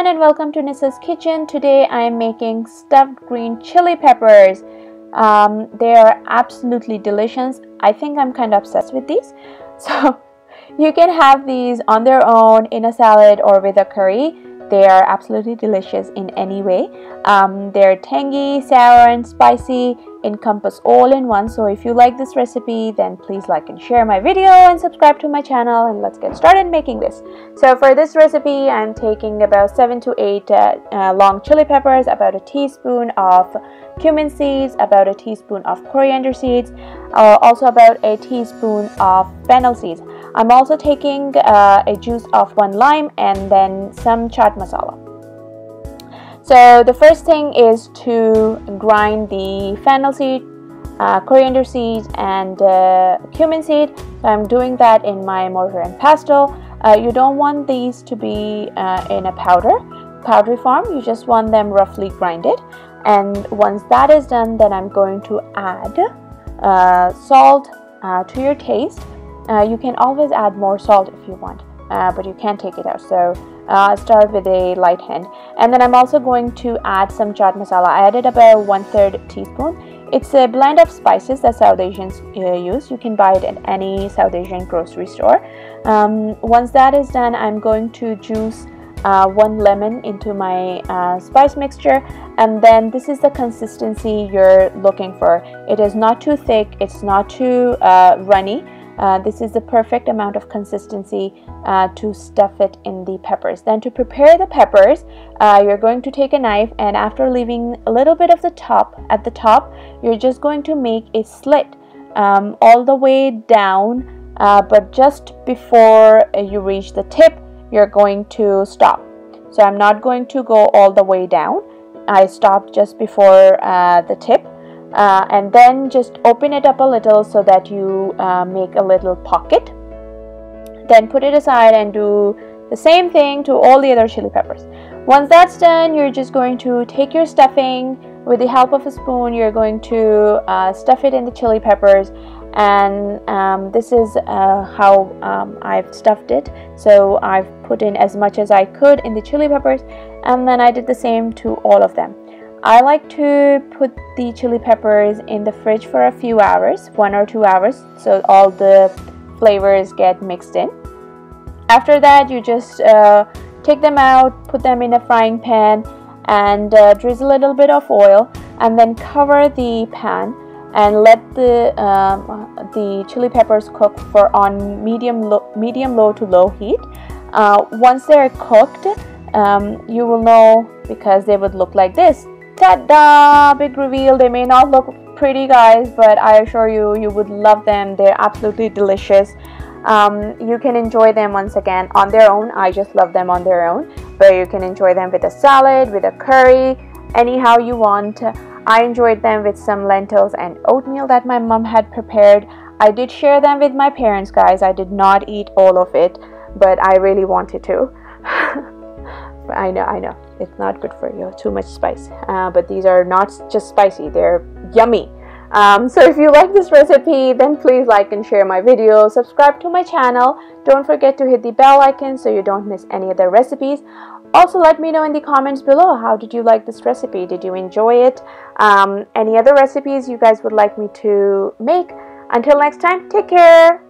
everyone and welcome to Nissa's Kitchen. Today I am making stuffed green chili peppers. They are absolutely delicious. I think I'm kind of obsessed with these. So you can have these on their own, in a salad or with a curry. They are absolutely delicious in any way. They're tangy, sour and spicy, encompass all in one. So if you like this recipe, then please like and share my video and subscribe to my channel, and let's get started making this. So for this recipe, I'm taking about 7 to 8 long chili peppers, about a teaspoon of cumin seeds, about a teaspoon of coriander seeds, also about a teaspoon of fennel seeds. I'm also taking a juice of 1 lime and then some chaat masala. So the first thing is to grind the fennel seed, coriander seeds and cumin seed. So I'm doing that in my mortar and pestle. You don't want these to be in a powdery form. You just want them roughly grinded. And once that is done, then I'm going to add salt to your taste. You can always add more salt if you want, but you can't take it out, so start with a light hand. And then I'm also going to add some chaat masala. I added about 1/3 teaspoon. It's a blend of spices that South Asians use. You can buy it at any South Asian grocery store. Once that is done, I'm going to juice 1 lemon into my spice mixture, and then this is the consistency you're looking for. It is not too thick, it's not too runny. This is the perfect amount of consistency to stuff it in the peppers. Then to prepare the peppers, you're going to take a knife, and after leaving a little bit of the top at the top, you're just going to make a slit all the way down, but just before you reach the tip, you're going to stop. So I'm not going to go all the way down. I stopped just before the tip. And then just open it up a little so that you make a little pocket. Then put it aside and do the same thing to all the other chili peppers. Once that's done, you're just going to take your stuffing with the help of a spoon. You're going to stuff it in the chili peppers, and this is how I've stuffed it. So I've put in as much as I could in the chili peppers, and then I did the same to all of them. I like to put the chili peppers in the fridge for a few hours, 1 or 2 hours, so all the flavors get mixed in. After that, you just take them out, put them in a frying pan, and drizzle a little bit of oil, and then cover the pan and let the chili peppers cook for on medium low to low heat. Once they are cooked, you will know because they would look like this. Ta-da! Big reveal. They may not look pretty, guys, but I assure you, you would love them. They're absolutely delicious. You can enjoy them once again on their own. I just love them on their own, but you can enjoy them with a salad, with a curry, anyhow you want. I enjoyed them with some lentils and oatmeal that my mom had prepared. I did share them with my parents, guys. I did not eat all of it, but I really wanted to. I know, it's not good for you, too much spice, but these are not just spicy, they're yummy. So if you like this recipe, then please like and share my video, subscribe to my channel, don't forget to hit the bell icon so you don't miss any other recipes. Also, let me know in the comments below, how did you like this recipe? Did you enjoy it? Any other recipes you guys would like me to make? Until next time, take care.